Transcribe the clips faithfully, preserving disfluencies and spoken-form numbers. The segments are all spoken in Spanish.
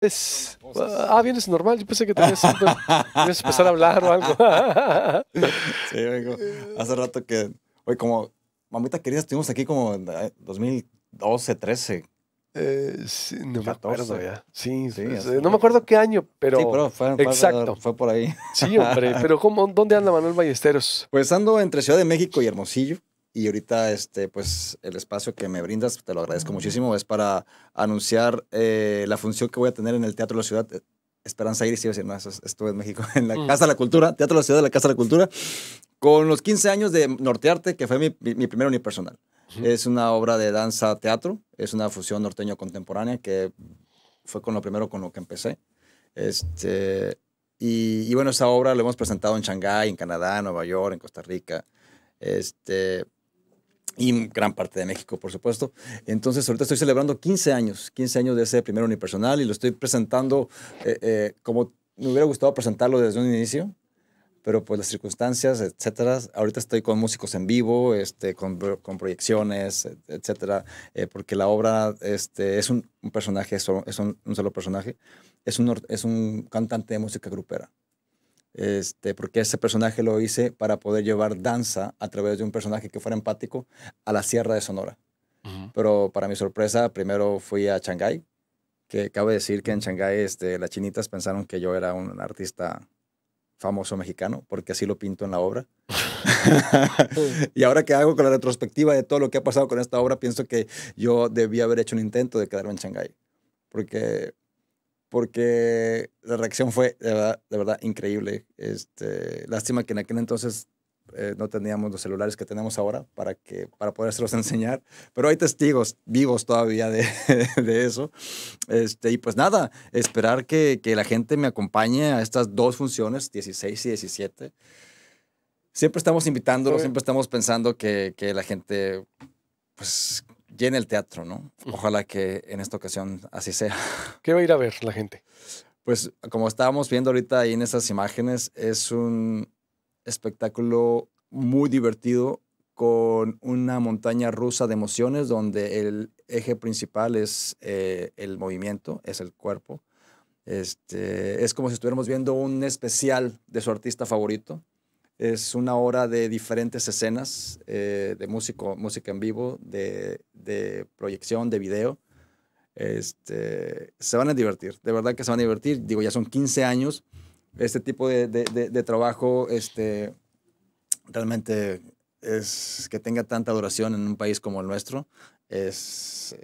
Es, ah, vienes normal, yo pensé que tenías ibas a empezar a hablar o algo. Sí, vengo. Hace rato que, oye, como mamita querida, estuvimos aquí como en dos mil doce, trece. Eh, sí, no catorce. Me acuerdo ya. Sí, sí pues, eh, no me acuerdo qué año, pero... Sí, pero fue, exacto. Fue por ahí. Sí, hombre, pero ¿cómo, ¿dónde anda Manuel Ballesteros? Pues ando entre Ciudad de México y Hermosillo. Y ahorita, este, pues, el espacio que me brindas, te lo agradezco muchísimo, es para anunciar eh, la función que voy a tener en el Teatro de la Ciudad. Esperanza Iris, iba a decir, no, eso es, estuve en México, en la mm. Casa de la Cultura, Teatro de la Ciudad de la Casa de la Cultura, con los quince años de Nortearte, que fue mi, mi, mi primer unipersonal. Uh -huh. Es una obra de danza-teatro, es una fusión norteño-contemporánea, que fue con lo primero con lo que empecé. Este, y, y bueno, esa obra la hemos presentado en Shanghái, en Canadá, en Nueva York, en Costa Rica. Este... Y gran parte de México, por supuesto. Entonces, ahorita estoy celebrando quince años, quince años de ese primer unipersonal y lo estoy presentando eh, eh, como me hubiera gustado presentarlo desde un inicio, pero pues las circunstancias, etcétera. Ahorita estoy con músicos en vivo, este, con, con proyecciones, etcétera, eh, porque la obra este, es un, un personaje, es, un, es un, un solo personaje, es un, es un cantante de música grupera. Este, porque ese personaje lo hice para poder llevar danza a través de un personaje que fuera empático a la Sierra de Sonora. Uh-huh. Pero para mi sorpresa, primero fui a Shanghái, que cabe decir que en Shanghái este, las chinitas pensaron que yo era un artista famoso mexicano, porque así lo pinto en la obra. Y ahora que hago con la retrospectiva de todo lo que ha pasado con esta obra, pienso que yo debía haber hecho un intento de quedarme en Shanghái, porque... porque la reacción fue, de verdad, de verdad increíble. Este, lástima que en aquel entonces eh, no teníamos los celulares que tenemos ahora para, que, para podérselos enseñar. Pero hay testigos vivos todavía de, de eso. Este, y pues nada, esperar que, que la gente me acompañe a estas dos funciones, dieciséis y diecisiete. Siempre estamos invitándolos, siempre estamos pensando que, que la gente pues llena el teatro, ¿no? Ojalá que en esta ocasión así sea. ¿Qué va a ir a ver la gente? Pues, como estábamos viendo ahorita ahí en esas imágenes, es un espectáculo muy divertido con una montaña rusa de emociones donde el eje principal es eh, el movimiento, es el cuerpo. Este, es como si estuviéramos viendo un especial de su artista favorito. Es una hora de diferentes escenas, eh, de músico, música en vivo, de, de proyección, de video. Este, se van a divertir, de verdad que se van a divertir. Digo, ya son quince años. Este tipo de, de, de, de trabajo este, realmente es que tenga tanta duración en un país como el nuestro. Es,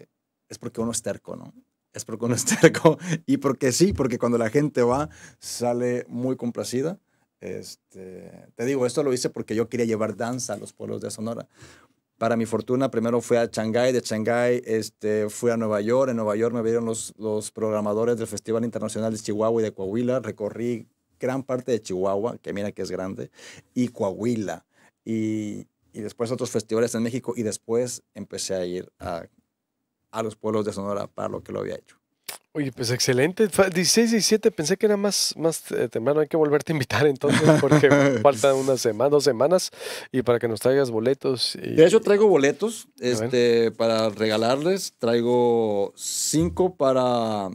es porque uno es terco, ¿no? Es porque uno es terco y porque sí, porque cuando la gente va, sale muy complacida. Este, te digo, esto lo hice porque yo quería llevar danza a los pueblos de Sonora. Para mi fortuna, primero fui a Shanghái, de Shanghái este, fui a Nueva York. En Nueva York me vieron los, los programadores del Festival Internacional de Chihuahua y de Coahuila. Recorrí gran parte de Chihuahua, que mira que es grande, y Coahuila. Y, y después otros festivales en México. Y después empecé a ir a, a los pueblos de Sonora para lo que lo había hecho. Oye, pues excelente. dieciséis, diecisiete, pensé que era más, más temprano. Hay que volverte a invitar entonces porque faltan una semana, dos semanas y para que nos traigas boletos. Y... De hecho, traigo boletos este, para regalarles. Traigo cinco para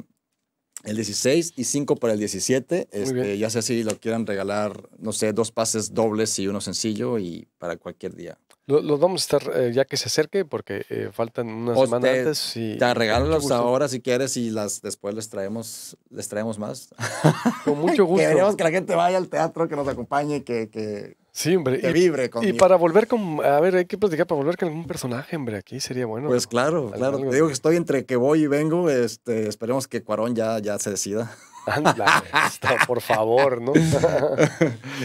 el dieciséis y cinco para el diecisiete. Este, ya sé si lo quieran regalar, no sé, dos pases dobles y uno sencillo y para cualquier día. Los vamos a estar eh, ya que se acerque porque eh, faltan una o semana te, antes. Y te regálalos ahora si quieres y las, después les traemos, les traemos más. Con mucho gusto. Queremos que la gente vaya al teatro, que nos acompañe, que, que, sí, hombre. que y, vibre conmigo. Y para volver con... A ver, hay que platicar para volver con algún personaje, hombre. Aquí sería bueno. Pues claro, claro. Te digo que estoy entre que voy y vengo. Este, esperemos que Cuarón ya, ya se decida. Ándale, está, por favor, ¿no?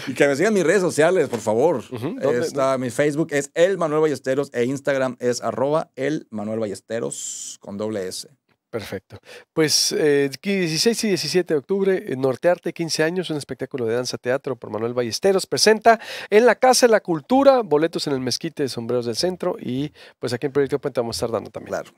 Y que me sigan mis redes sociales, por favor. Uh -huh. Está, mi Facebook es El Manuel Ballesteros e Instagram es arroba El Manuel Ballesteros con doble S. Perfecto. Pues eh, dieciséis y diecisiete de octubre, Nortearte, quince años, un espectáculo de danza-teatro por Manuel Ballesteros. Presenta en la Casa de la Cultura, boletos en el Mezquite de Sombreros del Centro y pues aquí en Proyecto Puente vamos a estar dando también. Claro.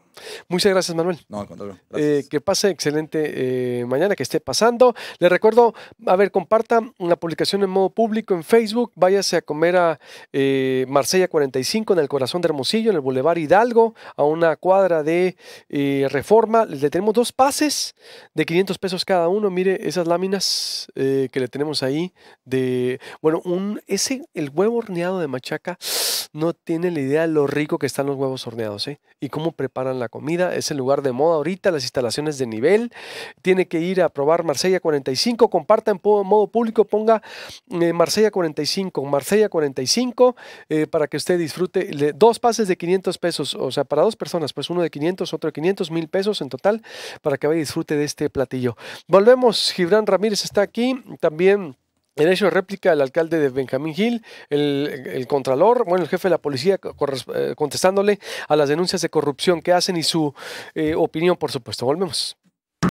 Muchas gracias, Manuel. No, al contrario. Eh, que pase excelente eh, mañana, que esté pasando. Les recuerdo, a ver, compartan la publicación en modo público en Facebook. Váyase a comer a eh, Marsella cuarenta y cinco en el corazón de Hermosillo, en el Boulevard Hidalgo, a una cuadra de eh, Reforma. está, le tenemos dos pases de quinientos pesos cada uno. Mire esas láminas eh, que le tenemos ahí. De, bueno, un, ese, el huevo horneado de Machaca, no tiene la idea de lo rico que están los huevos horneados, ¿eh? Y cómo preparan la comida. Es el lugar de moda ahorita, las instalaciones de nivel. Tiene que ir a probar Marsella cuarenta y cinco. Comparta en modo público, ponga eh, Marsella cuarenta y cinco, Marsella cuarenta y cinco, eh, para que usted disfrute. Le, dos pases de quinientos pesos, o sea, para dos personas, pues uno de quinientos, otro de quinientos, mil pesos en total, para que vaya y disfrute de este platillo. Volvemos, Gibrán Ramírez está aquí, también en hecho de réplica el alcalde de Benjamin Hill, el, el contralor, bueno, el jefe de la policía contestándole a las denuncias de corrupción que hacen y su eh, opinión, por supuesto. Volvemos.